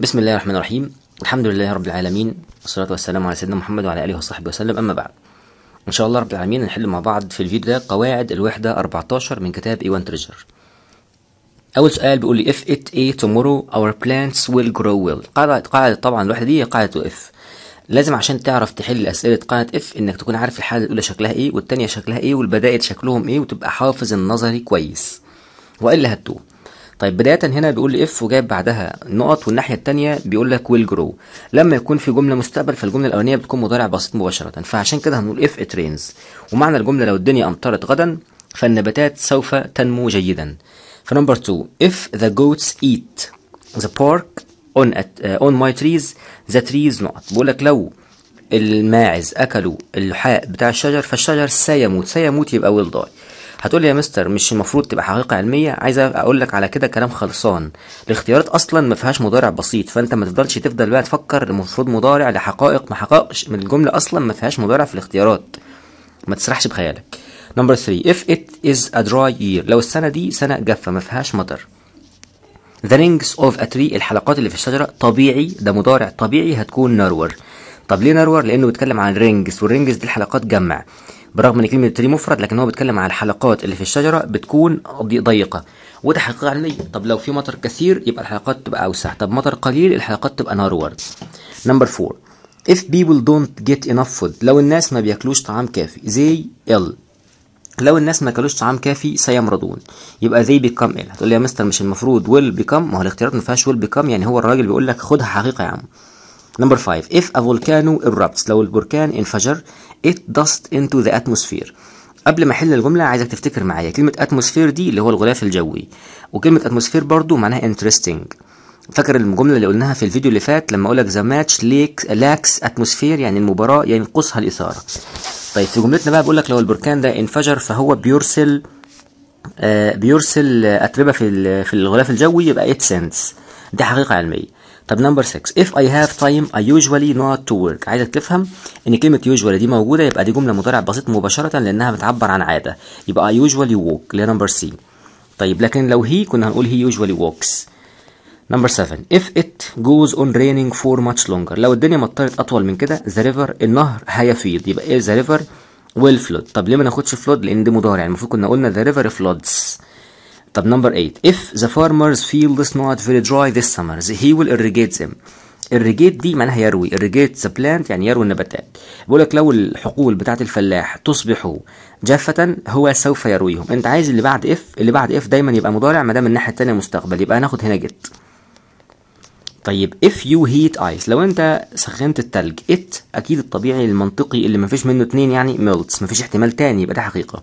بسم الله الرحمن الرحيم. الحمد لله رب العالمين، والصلاة والسلام على سيدنا محمد وعلى آله وصحبه وسلم. أما بعد، إن شاء الله رب العالمين هنحل مع بعض في الفيديو ده قواعد الوحدة 14 من كتاب A1 Treasure. أول سؤال بيقول لي if it a tomorrow our plants will grow well. قاعدة طبعا الوحدة دي هي قاعدة if. لازم عشان تعرف تحل أسئلة قاعدة if إنك تكون عارف الحالة الأولى شكلها إيه والتانية شكلها إيه والبدائل شكلهم إيه، وتبقى حافظ النظري كويس وإلا هتتوه. طيب بداية هنا بيقول لي اف وجايب بعدها نقط، والناحية التانية بيقول لك ويل جرو. لما يكون في جملة مستقبل فالجملة الأولانية بتكون مضارع بسيط مباشرة، فعشان كده هنقول اف ات رينز. ومعنى الجملة لو الدنيا أمطرت غدا فالنباتات سوف تنمو جيدا. فنمبر 2 if the goats eat the bark on my trees the trees نقط. بيقول لك لو الماعز أكلوا اللحاء بتاع الشجر فالشجر سيموت يبقى ويل داي. هتقول لي يا مستر مش المفروض تبقى حقيقة علمية؟ عايز اقول لك على كده كلام خلصان، الاختيارات اصلا ما فيهاش مضارع بسيط، فانت ما تفضل بقى تفكر المفروض مضارع لحقائق ما حققش، من الجملة اصلا ما فيهاش مضارع في الاختيارات، ما تسرحش بخيالك. نمبر 3 if it is a dry year لو السنة دي سنة جافة ما فيهاش مطر. the rings of a tree الحلقات اللي في الشجرة طبيعي ده مضارع طبيعي هتكون نرور. طب ليه نرور؟ لانه بيتكلم عن رينجز، والرينجز دي الحلقات جمع، بالرغم ان كلمه التري مفرد لكن هو بيتكلم عن الحلقات اللي في الشجره بتكون ضيقه، وده حقيقه علميه. طب لو في مطر كثير يبقى الحلقات تبقى اوسع، طب مطر قليل الحلقات تبقى نارور. نمبر 4 if people don't get enough food لو الناس ما بياكلوش طعام كافي they ill. لو الناس ما كلوش طعام كافي سيمرضون يبقى they become ill. هتقول لي يا مستر مش المفروض will become؟ ما هو الاختيارات ما فيهاش will become، يعني هو الراجل بيقول لك خدها حقيقه يا عم. نمبر 5 if a volcano erupts لو البركان انفجر it dust into the atmosphere. قبل ما احل الجمله عايزك تفتكر معايا كلمه atmosphere دي اللي هو الغلاف الجوي، وكلمه atmosphere برضو معناها interesting. فاكر الجمله اللي قلناها في الفيديو اللي فات لما اقول لك the match lacks atmosphere يعني المباراه ينقصها الاثاره. طيب في جملتنا بقى بقول لك لو البركان ده انفجر فهو بيرسل اتربه في الغلاف الجوي يبقى it sends، دي حقيقه علميه. طب نمبر 6 if I have time I usually not to work. عايزك تفهم ان كلمه usually دي موجوده يبقى دي جمله مضارع بسيط مباشره لانها بتعبر عن عاده، يبقى I usually walk اللي هي نمبر سي. طيب لكن لو هي كنا هنقول هي usually walks. نمبر 7 if it goes on raining for much longer لو الدنيا مطرت اطول من كده the river النهر هيفيض يبقى ايه the river will flood. طب ليه ما ناخدش flood؟ لان دي مضارع، يعني المفروض كنا قلنا the river floods. طب نمبر 8 if the farmers feel this not very dry this summer he will irrigate them. irrigate دي معناها يروي، irrigate the plant يعني يروي النباتات. بيقول لك لو الحقول بتاعت الفلاح تصبح جافة هو سوف يرويهم. انت عايز اللي بعد if دايما يبقى مضارع ما دام الناحية التانية مستقبل، يبقى هناخد هنا get. طيب if you heat ice لو انت سخنت التلج it اكيد الطبيعي المنطقي اللي مفيش منه اتنين يعني melts مفيش احتمال تاني يبقى ده حقيقة.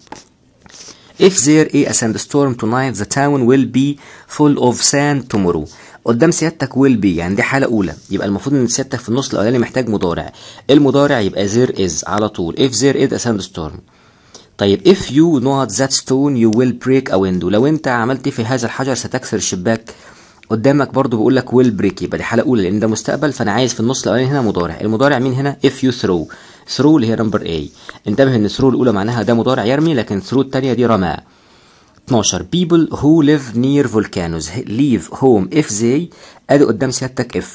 If there is a sandstorm tonight the town will be full of sand tomorrow. قدام سيادتك will be يعني دي حالة أولى، يبقى المفروض إن سيادتك في النص الأولاني محتاج مضارع، المضارع يبقى there is على طول if there is a sandstorm. طيب if you knock that stone you will break a window لو أنت عملت في هذا الحجر ستكسر الشباك. قدامك برضو بيقول لك will break يبقى دي حالة أولى لأن ده مستقبل، فأنا عايز في النص الأولاني هنا مضارع. المضارع مين هنا؟ if you throw اللي هي نمبر A. انتبه ان through الأولى معناها ده مضارع يرمي، لكن through التانية دي رمى. 12 people who live near volcanoes leave home if they أدي قدام سيادتك if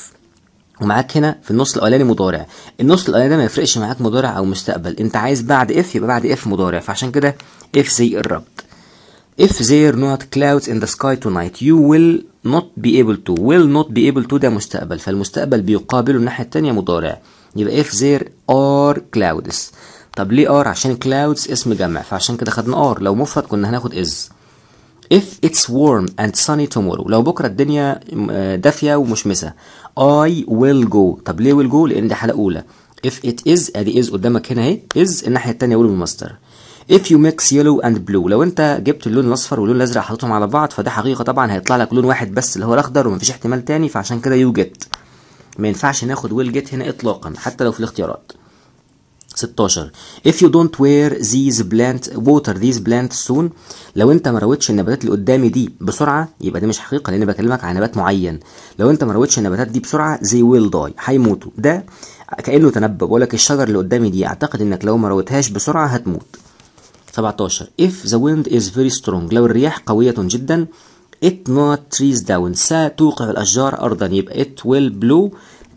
ومعاك هنا في النص الأولاني مضارع. النص الأولاني ده ما يفرقش معاك مضارع أو مستقبل، أنت عايز بعد if يبقى بعد if مضارع، فعشان كده if they قربت. if there not clouds in the sky tonight you will not be able to. will not be able to ده مستقبل، فالمستقبل بيقابله الناحية التانية مضارع، يبقى if there are clouds. طب ليه are؟ عشان clouds اسم جمع فعشان كده خدنا are، لو مفرد كنا هناخد is. if it's warm and sunny tomorrow لو بكرة الدنيا دافية ومشمسة I will go. طب ليه will go؟ لأن دي حالة أولى. if it is أدي is قدامك هنا أهي is الناحية التانية أول بالمصدر. if you mix yellow and blue لو أنت جبت اللون الأصفر واللون الأزرق حطيتهم على بعض فده حقيقة طبعا هيطلع لك لون واحد بس اللي هو الأخضر ومفيش احتمال تاني، فعشان كده you get. ما ينفعش ناخد will get هنا اطلاقا حتى لو في الاختيارات. 16 if you don't wear these plants soon لو انت ما روتش النباتات اللي قدامي دي بسرعه يبقى دي مش حقيقه لان بكلمك عن نبات معين، لو انت ما روتش النباتات دي بسرعه they will die هيموتوا. ده كانه تنبؤ، بقول لك الشجر اللي قدامي دي اعتقد انك لو ما روتهاش بسرعه هتموت. 17 if the wind is very strong لو الرياح قويه جدا it not trees down، ستوقع الأشجار أرضا، يبقى it will blow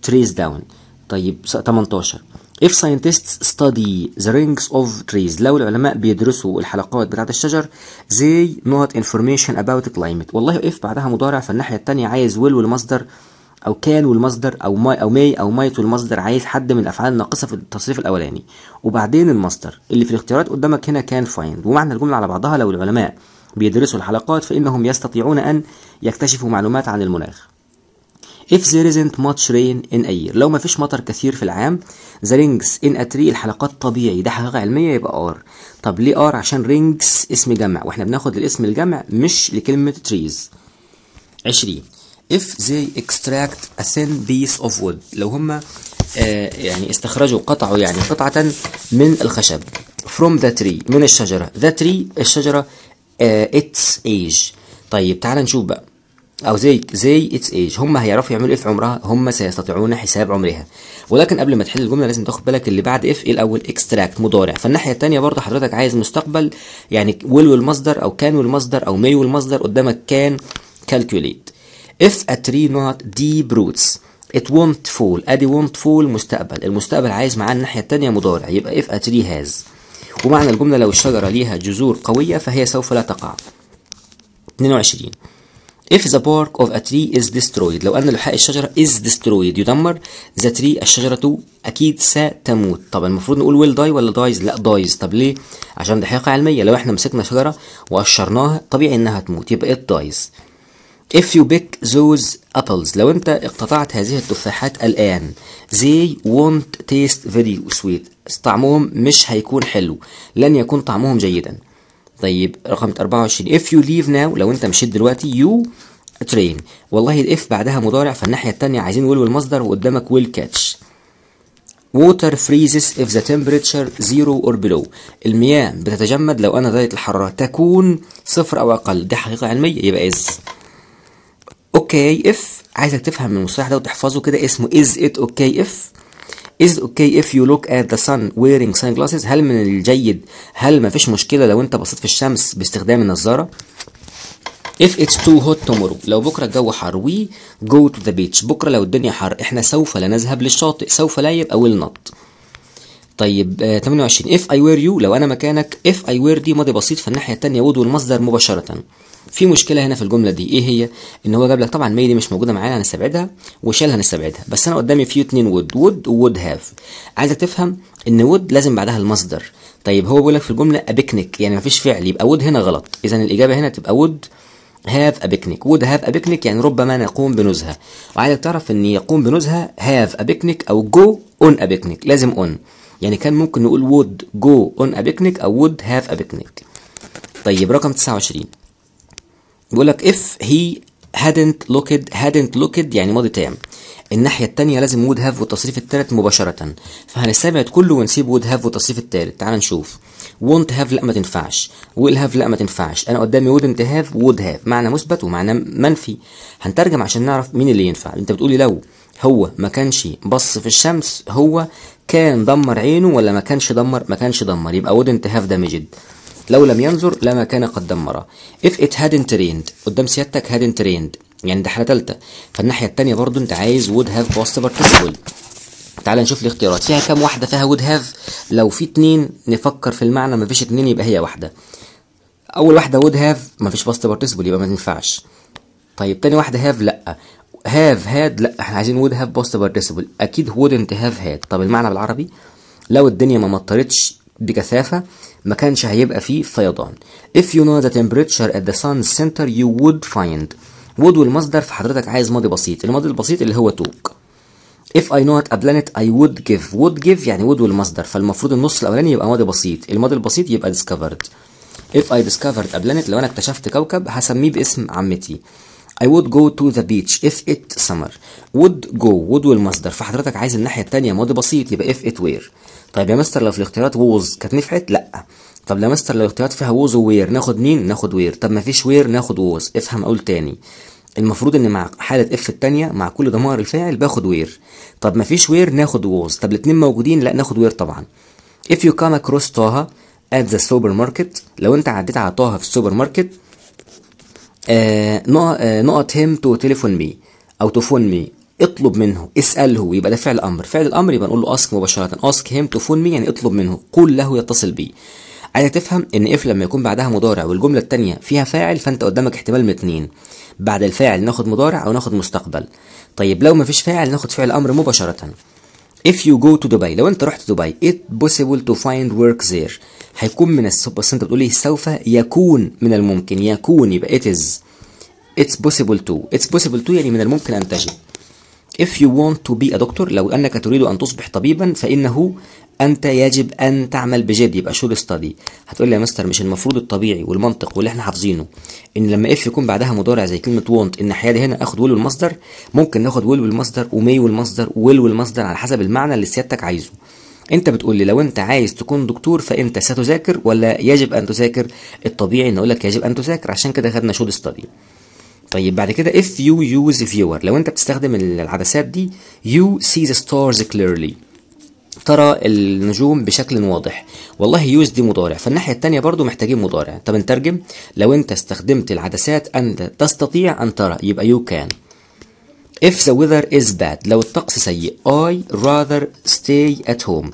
trees down. طيب 18 if scientists study the rings of trees، لو العلماء بيدرسوا الحلقات بتاعت الشجر they not information about climate. والله if بعدها مضارع، فالناحية التانية عايز will والمصدر أو كان والمصدر أو ماي أو ماي أو مايت والمصدر، عايز حد من الأفعال الناقصة في التصريف الأولاني. وبعدين المصدر اللي في الاختيارات قدامك هنا كان find، ومعنى الجملة على بعضها لو العلماء بيدرسوا الحلقات فإنهم يستطيعون أن يكتشفوا معلومات عن المناخ. if there isn't much rain in a year، لو ما فيش مطر كثير في العام the rings in a tree الحلقات طبيعي، ده حقيقة علمية يبقى r. طب ليه r؟ عشان rings اسم جمع، واحنا بناخد الاسم الجمع مش لكلمة trees. 20 if they extract a thin piece of wood، لو هم يعني استخرجوا قطعوا يعني قطعة من الخشب from the tree من الشجرة، the tree الشجرة its age. طيب تعال نشوف بقى، أو زي its age، هم هيعرفوا يعملوا ايه في عمرها؟ هم سيستطيعون حساب عمرها. ولكن قبل ما تحل الجملة لازم تاخد بالك اللي بعد if ايه الأول؟ extract مضارع، فالناحية التانية برضه حضرتك عايز مستقبل، يعني will والمصدر أو can والمصدر أو may والمصدر، قدامك can calculate. if a tree not deep roots it won't fall، ادي won't fall مستقبل، المستقبل عايز معاه الناحيه الثانيه مضارع، يبقى if a tree has. ومعنى الجمله لو الشجره ليها جذور قويه فهي سوف لا تقع. 22 if the bark of a tree is destroyed، لو ان لحاء الشجره is destroyed يدمر the tree الشجره اكيد ستموت. طب المفروض نقول will die ولا dies؟ لا dies. طب ليه؟ عشان ده حقيقه علميه، لو احنا مسكنا شجره وقشرناها طبيعي انها تموت، يبقى it dies. if you pick those apples، لو انت اقتطعت هذه التفاحات الآن they won't taste very sweet، طعمهم مش هيكون حلو، لن يكون طعمهم جيدا. طيب رقم 24 if you leave now، لو انت مشيت دلوقتي you train، والله if بعدها مضارع فالناحية التانية عايزين will والمصدر، وقدامك will catch. water freezes if the temperature zero or below، المياه بتتجمد لو انا درجة الحرارة تكون صفر او اقل، دي حقيقة علمية يبقى is. اوكي اف، عايزك تفهم المصطلح ده وتحفظه كده، اسمه is it okay if. is okay if you look at the sun wearing sunglasses، هل من الجيد، هل ما فيش مشكله لو انت بصيت في الشمس باستخدام النظاره. if it's too hot tomorrow، لو بكره الجو حر we go to the beach، بكره لو الدنيا حر احنا سوف لا نذهب للشاطئ، سوف لا يبقى will not. طيب 28 if I were you، لو انا مكانك if I were دي ماضي بسيط، فالناحيه الثانيه would والمصدر مباشره. في مشكله هنا في الجمله دي، ايه هي؟ ان هو جاب لك طبعا ماي دي مش موجوده معانا هنستبعدها، وشالها هنستبعدها، بس انا قدامي فيو اتنين would وwould have، عايزك تفهم ان would لازم بعدها المصدر. طيب هو بيقول لك في الجمله a picnic، يعني مفيش فعل، يبقى would هنا غلط، اذا الاجابه هنا تبقى would have a picnic. would have a picnic يعني ربما نقوم بنزهه، وعايزك تعرف ان يقوم بنزهه have a picnic او go on a picnic، لازم on، يعني كان ممكن نقول would go on a picnic او would have a picnic. طيب رقم 29 بيقول لك if he hadn't looked يعني ماضي تام، الناحيه الثانيه لازم would have والتصريف الثالث مباشره، فهنستبعد كله ونسيب would have والتصريف الثالث. تعال نشوف won't have لا ما تنفعش، will have لا ما تنفعش، انا قدامي wouldn't have would have، معنى مثبت ومعنى منفي، هنترجم عشان نعرف مين اللي ينفع. انت بتقولي لو هو ما كانش بص في الشمس هو كان دمر عينه ولا ما كانش دمر؟ ما كانش دمر، يبقى wouldn't have damaged، لو لم ينظر لما كان قد دمره. if it hadn't rained قدام سيادتك hadn't rained يعني ده حالة تالتة، فالناحية التانية برضو انت عايز would have past participle. تعال نشوف الاختيارات فيها كام واحدة فيها would have، لو في اتنين نفكر في المعنى، ما فيش اتنين يبقى هي واحدة. أول واحدة would have ما فيش past participle يبقى ما تنفعش. طيب تاني واحدة have لأ، have had لأ، احنا عايزين would have past participle، أكيد wouldn't have had. طب المعنى بالعربي لو الدنيا ما مطرتش بكثافة ما كانش هيبقى فيه فيضان. if you know the temperature at the sun's center you would find would والمصدر، فحضرتك عايز ماضي بسيط، الماضي البسيط اللي هو took. if I know a planet I would give، would give يعني would والمصدر، فالمفروض النص الاولاني يبقى ماضي بسيط، الماضي البسيط يبقى discovered. if I discovered a planet لو انا اكتشفت كوكب هسميه باسم عمتي. I would go to the beach if it summer، would go would والمصدر، فحضرتك عايز الناحية التانية ماضي بسيط يبقى if it were. طيب يا مستر لو في الاختيارات was كانت نفعت؟ لأ. طب يا مستر لو الاختيارات فيها was و were ناخد مين؟ ناخد were. طب مفيش were ناخد was. افهم أقول تاني، المفروض إن مع حالة if التانية مع كل ضمائر الفاعل باخد were، طب مفيش were ناخد was، طب الاتنين موجودين؟ لأ ناخد were طبعا. if you come across طه at the supermarket، لو أنت عديت على طه في السوبر ماركت نقط هيم تو تليفون مي او تو فون مي، اطلب منه، اساله، يبقى ده فعل امر. فعل الامر يبقى نقول له اسك مباشره، اسك هيم تو فون مي يعني اطلب منه، قل له يتصل بي. عايزك تفهم ان اف لما يكون بعدها مضارع والجمله الثانيه فيها فاعل فانت قدامك احتمال من اتنين، بعد الفاعل ناخد مضارع او ناخد مستقبل. طيب لو ما فيش فاعل ناخد فعل امر مباشره. If you go to Dubai، لو انت رحت دبي، it possible to find work there، هيكون من بس انت بتقول ايه سوف يكون من الممكن، يكون يبقى it is، it's possible to، it's possible to يعني من الممكن ان تجد. If you want to be a doctor، لو انك تريد ان تصبح طبيبا فانه انت يجب ان تعمل بجد، يبقى should study. هتقول لي يا مستر مش المفروض الطبيعي والمنطق واللي احنا حافظينه ان لما if يكون بعدها مضارع زي كلمه want ان حيادي هنا اخد will والمصدر، ممكن ناخد will والمصدر ومي والمصدر وويل والمصدر على حسب المعنى اللي سيادتك عايزه. انت بتقول لي لو انت عايز تكون دكتور فانت ستذاكر ولا يجب ان تذاكر؟ الطبيعي ان اقول لك يجب ان تذاكر، عشان كده خدنا should study. طيب بعد كده if you use viewer، لو انت بتستخدم العدسات دي، you see the stars clearly، ترى النجوم بشكل واضح. والله يوز دي مضارع، فالناحيه الثانيه برضو محتاجين مضارع. طب نترجم، لو انت استخدمت العدسات انت تستطيع ان ترى يبقى you can. if the weather is bad، لو الطقس سيء، I rather stay at home.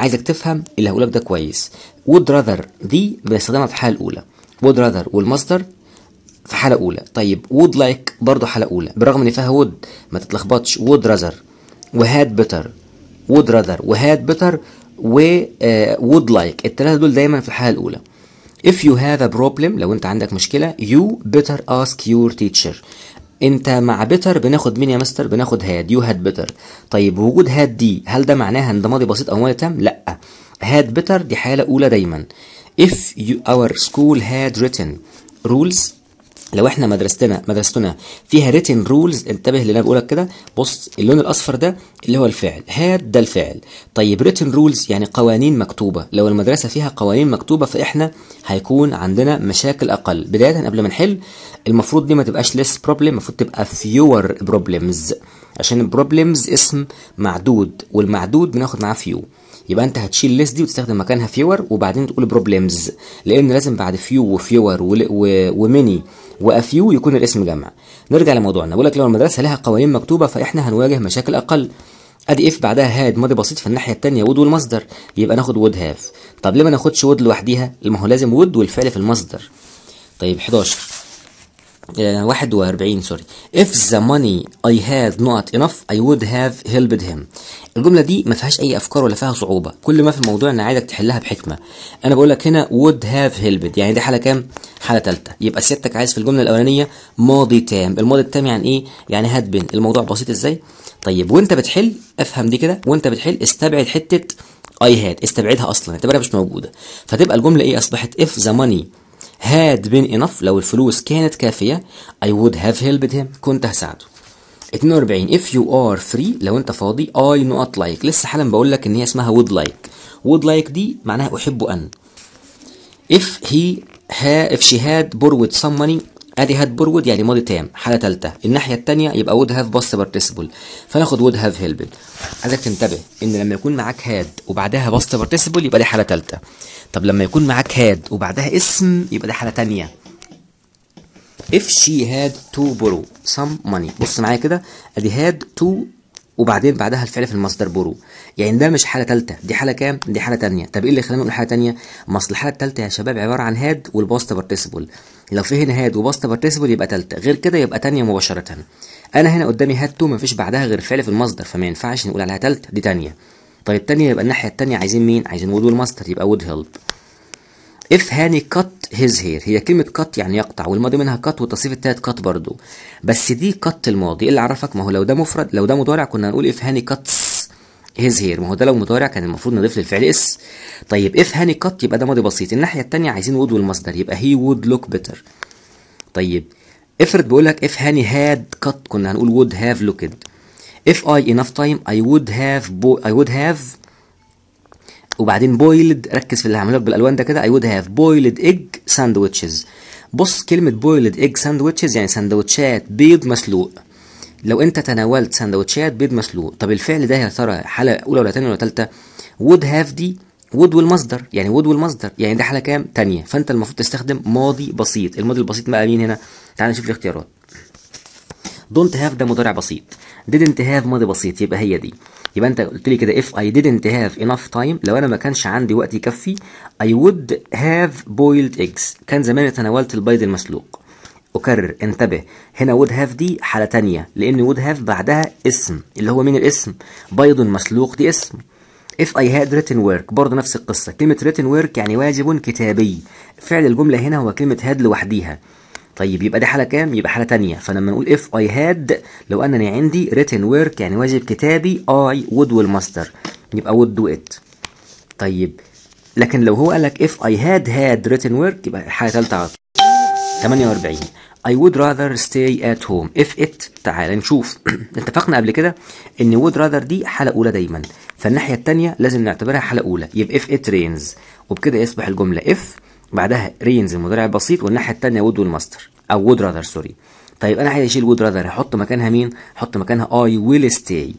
عايزك تفهم اللي هقولك ده كويس. would rather دي بنستخدمها في الحاله الاولى، would rather والمصدر في حاله اولى. طيب would like برضو حاله اولى بالرغم ان فيها would، ما تتلخبطش. would rather وهاد better، would rather وهاد better و would like، الثلاثه دول دايما في الحاله الاولى. if you have a problem، لو انت عندك مشكله، you better ask your teacher. انت مع better بناخد مين يا مستر؟ بناخد هاد، you had better. طيب وجود هاد دي هل ده معناها ان ده ماضي بسيط او ماضي تام؟ لا، هاد better دي حاله اولى دايما. if you our school had written rules، لو احنا مدرستنا فيها written rules، انتبه اللي انا بقولك كده، بص اللون الاصفر ده اللي هو الفعل، هاد ده الفعل. طيب written rules يعني قوانين مكتوبه، لو المدرسه فيها قوانين مكتوبه فاحنا هيكون عندنا مشاكل اقل. بدايه قبل ما نحل المفروض دي ما تبقاش less problem، المفروض تبقى fewer problems، عشان problems اسم معدود والمعدود بناخد معاه few، يبقى انت هتشيل less دي وتستخدم مكانها fewer وبعدين تقول problems، لان لازم بعد few وفيور وmany وافيو يكون الاسم جمع. نرجع لموضوعنا، بقول لك لو المدرسه لها قوانين مكتوبه فاحنا هنواجه مشاكل اقل. ادي اف بعدها هاد ماضي بسيط، في الناحيه الثانيه وود والمصدر، يبقى ناخد وود هاف. طب ليه ما ناخدش وود لوحديها؟ ما هو لازم وود والفعل في المصدر. طيب 41 سوري، if the money I had not enough I would have helped him. الجمله دي ما فيهاش اي افكار ولا فيها صعوبه، كل ما في الموضوع ان عايزك تحلها بحكمه. انا بقول لك هنا would have helped، يعني دي حاله كام؟ حاله ثالثه. يبقى سيادتك عايز في الجمله الاولانيه ماضي تام، الماضي التام يعني ايه؟ يعني had been. الموضوع بسيط ازاي؟ طيب وانت بتحل افهم دي كده، وانت بتحل استبعد حته I had، استبعدها اصلا، اعتبرها مش موجوده، فتبقى الجمله ايه؟ اصبحت if the money had been enough، لو الفلوس كانت كافية I would have helped him، كنت هساعده. 42 if you are free، لو انت فاضي I not like، لسه حالا بقول لك ان هي اسمها would like، would like دي معناها احب ان. if she had borrowed some money، ادي had borrowed يعني ماضي تام حالة ثالثة، الناحية الثانية يبقى would have past participle، فناخد would have helped. عايزك تنتبه ان لما يكون معاك had وبعدها past participle يبقى دي حالة ثالثة. طب لما يكون معاك هاد وبعدها اسم يبقى ده حالة تانية. if she had to borrow some money، بص معايا كده، ادي هاد to وبعدين بعدها الفعل في المصدر borrow، يعني ده مش حالة تالتة، دي حالة كام؟ دي حالة تانية. طب ايه اللي خلانا نقول حالة تانية؟ ما اصل الحالة التالتة يا شباب عبارة عن هاد والباست بارتيسيبل، لو في هنا هاد وباست بارتيسيبل يبقى تالتة، غير كده يبقى تانية مباشرة. انا هنا قدامي هاد to ما فيش بعدها غير فعل في المصدر، فما ينفعش نقول عليها تالتة، دي تانية. طيب تانية يبقى الناحية التانية عايزين مين؟ عايزين وود والماستر، يبقى وود هيلب. if هاني cut his hair، هي كلمة cut يعني يقطع والماضي منها cut والتصريف التالت cut برضو، بس دي cut الماضي، اللي عرفك ما هو لو ده مفرد لو ده مضارع كنا هنقول if هاني cuts his hair، ما هو ده لو مضارع كان المفروض نضيف للفعل اس. طيب if هاني cut يبقى ده ماضي بسيط، الناحية التانية عايزين وود والماستر يبقى he would look better. طيب افرض بقول لك if هاني had cut كنا هنقول would have looked. if I enough time I would have وبعدين boiled، ركز في اللي هعمله لك بالالوان ده كده، I would have boiled egg sandwiches. بص كلمة boiled egg sandwiches يعني سندوتشات بيض مسلوق، لو انت تناولت سندوتشات بيض مسلوق، طب الفعل ده يا ترى حالة أولى ولا تانية ولا تالتة؟ would have دي وود والمصدر، يعني وود والمصدر يعني ده حاله كام؟ تانية. فانت المفروض تستخدم ماضي بسيط. الماضي البسيط بقى مين هنا؟ تعال نشوف الاختيارات. دونت هاف ده مضارع بسيط، didn't have ماضي بسيط، يبقى هي دي. يبقى انت قلت لي كده if I didn't have enough time، لو انا ما كانش عندي وقت يكفي I would have boiled eggs، كان زمان تناولت البيض المسلوق. اكرر انتبه، هنا would have دي حاله تانية، لان would have بعدها اسم، اللي هو مين الاسم؟ بيض مسلوق، دي اسم. if I had written work برضه نفس القصه، كلمه written work يعني واجب كتابي، فعل الجمله هنا هو كلمه had لوحديها. طيب يبقى ده حاله كام؟ يبقى حاله تانية. فلما نقول if I had لو انني عندي written work يعني واجب كتابي I would والماستر، يبقى would do it. طيب لكن لو هو قال لك if I had written work يبقى حاله ثالثه على طول. 48 I would rather stay at home if it، تعال نشوف. اتفقنا قبل كده ان would rather دي حاله اولى دايما، فالناحيه الثانيه لازم نعتبرها حاله اولى، يبقى if it rains، وبكده يصبح الجمله if بعدها rains المضارع البسيط، والناحيه الثانيه would والماستر او would rather سوري. طيب انا عايز اشيل would rather، هحط مكانها مين؟ هحط مكانها I will stay.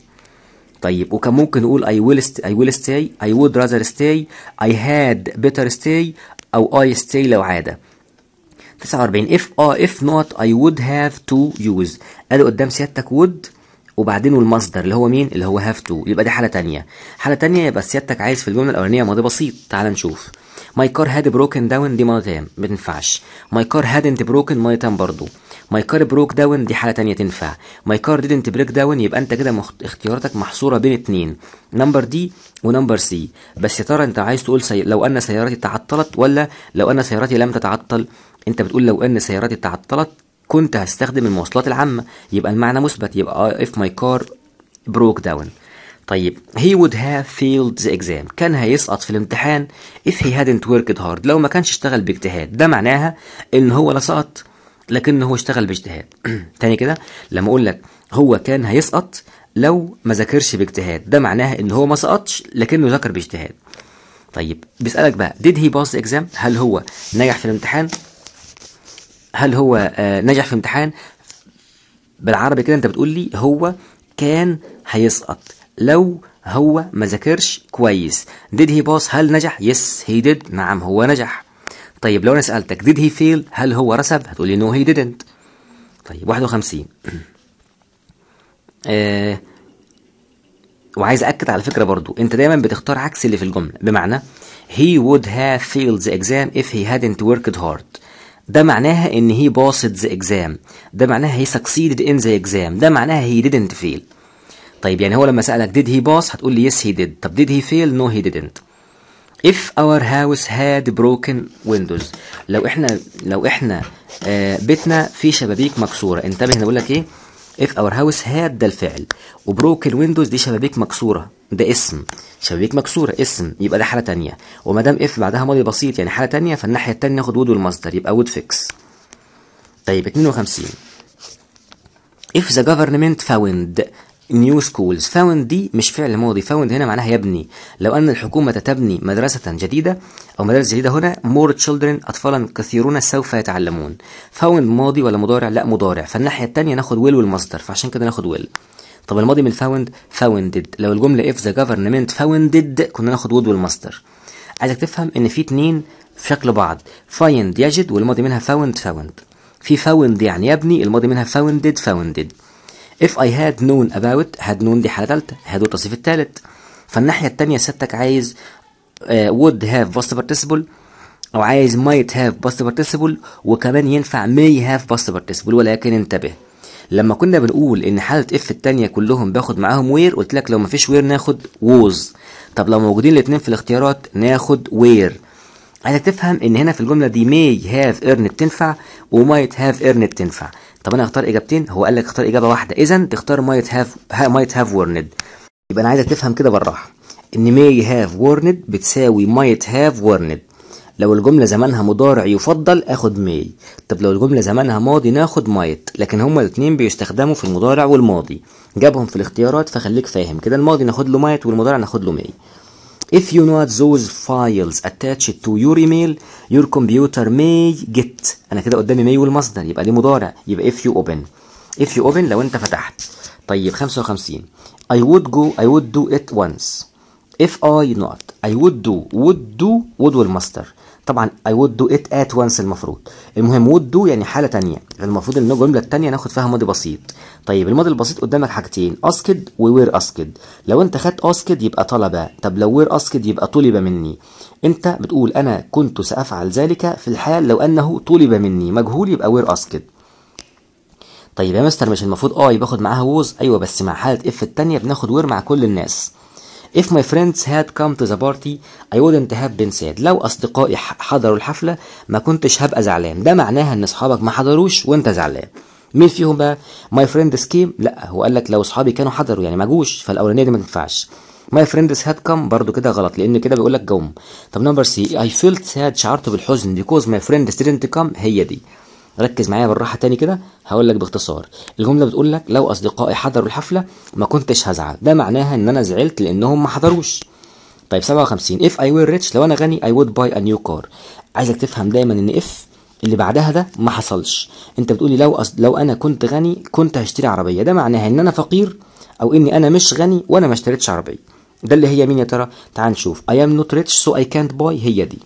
طيب وكان ممكن نقول I will stay، I would rather stay، I had better stay، او I stay لو عاده. 49 if not I would have to use، قالوا قدام سيادتك would وبعدين والمصدر اللي هو مين؟ اللي هو have to، يبقى دي حاله ثانيه. حاله ثانيه يبقى سيادتك عايز في الجمله الاولانيه ماضي بسيط. تعال نشوف. my car had broken down دي ماضي تام ما تنفعش. my car hadn't broken ماضي تام برضه. my car broke down دي حاله ثانيه تنفع. my car didn't break down، يبقى انت كده اختياراتك محصوره بين اثنين، نمبر دي ونمبر سي. بس يا ترى انت عايز تقول لو ان سيارتي تعطلت ولا لو ان سيارتي لم تتعطل؟ انت بتقول لو ان سيارتي تعطلت كنت هستخدم المواصلات العامه، يبقى المعنى مثبت، يبقى if my car broke down. طيب he would have failed the exam، كان هيسقط في الامتحان if he hadn't worked hard، لو ما كانش اشتغل باجتهاد. ده معناها ان هو لا سقط لكن هو اشتغل باجتهاد. تاني كده لما اقول لك هو كان هيسقط لو ما ذاكرش باجتهاد، ده معناها ان هو ما سقطش لكنه ذاكر باجتهاد. طيب بيسالك بقى did he pass the exam، هل هو نجح في الامتحان؟ هل هو نجح في امتحان؟ بالعربي كده انت بتقول لي هو كان هيسقط لو هو ما ذاكرش كويس. did he pass هل نجح؟ yes he did، نعم هو نجح. طيب لو انا سالتك did he fail هل هو رسب؟ هتقول لي no he didn't. طيب 51 وعايز اكد على فكره برضو انت دايما بتختار عكس اللي في الجمله، بمعنى he would have failed the exam if he hadn't worked hard، ده معناها ان هي باصت ذا اكزام، ده معناها هي سكسيدد ان ذا اكزام، ده معناها هي ديدنت فيل. طيب يعني هو لما سالك ديد هي باص هتقول لي يس هي ديد، طب ديد هي فيل؟ نو هي ديدنت. اف اور هاوس هاد بروكن ويندوز، لو احنا بيتنا فيه شبابيك مكسوره. انتبه انا بقول لك ايه، اف اور هاوس هاد ده الفعل، وبروكن ويندوز دي شبابيك مكسوره ده اسم، شبابيك مكسوره اسم، يبقى ده حاله ثانيه. وما دام اف بعدها ماضي بسيط يعني حاله ثانيه، فالناحيه الثانيه ناخد وود والمصدر يبقى وود فيكس. طيب 52 if the government found new schools، found دي مش فعل ماضي، found هنا معناها يبني، لو ان الحكومه تبني مدرسه جديده او مدارس جديده هنا more children اطفالا كثيرون سوف يتعلمون. found ماضي ولا مضارع؟ لا مضارع، فالناحيه الثانيه ناخد will والمصدر، فعشان كده ناخد will. طب الماضي من فاوند فاوندد، لو الجمله اف ذا جفرمنت فاوندد كنا ناخد وود والماستر. عايزك تفهم ان في اتنين في شكل بعض، فايند يجد والماضي منها فاوند، في فاوند يعني يبني الماضي منها فاوندد. اف اي هاد نون اباوت، هاد نون دي حاله ثالثه، هاد التصريف الثالث، فالناحيه الثانيه سيادتك عايز وود هاف باست بارتيسيبل او عايز مايت هاف باست بارتيسيبل، وكمان ينفع ماي هاف باست بارتيسيبل. ولكن انتبه لما كنا بنقول ان حاله اف الثانيه كلهم باخد معاهم وير، قلت لك لو ما فيش وير ناخد ووز، طب لو موجودين الاثنين في الاختيارات ناخد وير. عايزك تفهم ان هنا في الجمله دي ماي هاف ايرن بتنفع ومايت هاف ايرن بتنفع. طب انا هختار اجابتين، هو قال لك اختار اجابه واحده، اذا تختار مايت هاف ورند. يبقى انا عايزك تفهم كده بالراحه ان ماي هاف ورند بتساوي مايت هاف ورند. لو الجملة زمانها مضارع يفضل اخد ماي، طب لو الجملة زمانها ماضي ناخد مايت، لكن هما الاتنين بيستخدموا في المضارع والماضي، جابهم في الاختيارات فخليك فاهم كده، الماضي ناخد له مايت والمضارع ناخد له ماي. If you not those files attached to your email your computer may get، أنا كده قدامي ماي والمصدر يبقى دي مضارع، يبقى if you open لو أنت فتحت. طيب 55 I would do it once، if I not I would do والماستر. طبعا I would do it at once المفروض. المهم would do يعني حالة تانية، المفروض ان الجملة التانية ناخد فيها ماضي بسيط. طيب الماضي البسيط قدامك حاجتين asked و were asked. لو انت خدت asked يبقى طلب، طب لو were asked يبقى طلب مني. انت بتقول انا كنت سأفعل ذلك في الحال لو انه طلب مني، مجهول يبقى were asked. طيب يا مستر مش المفروض I باخد معاها was؟ ايوه بس مع حالة if التانية بناخد were مع كل الناس. If my friends had come to the party I wouldn't have been sad. لو أصدقائي حضروا الحفلة ما كنتش هبقى زعلان. ده معناها إن أصحابك ما حضروش وأنت زعلان. مين فيهم بقى؟ my friends came، لأ هو قال لك لو أصحابي كانوا حضروا يعني ما جوش، فالأولانية دي ما تنفعش. my friends had come برضو كده غلط لأن كده بيقول لك جم. طب نمبر سي I felt sad شعرت بالحزن because my friends didn't come. هي دي، ركز معايا بالراحه تاني كده، هقول لك باختصار. الجمله بتقول لك لو اصدقائي حضروا الحفله ما كنتش هزعل، ده معناها ان انا زعلت لانهم ما حضروش. طيب 57 if I were rich لو انا غني I would buy a new car. عايزك تفهم دايما ان if اللي بعدها ده ما حصلش. انت بتقولي لو انا كنت غني كنت هشتري عربيه، ده معناها ان انا فقير او اني انا مش غني وانا ما اشتريتش عربيه. ده اللي هي مين يا ترى؟ تعال نشوف I am not rich so I can't buy. هي دي،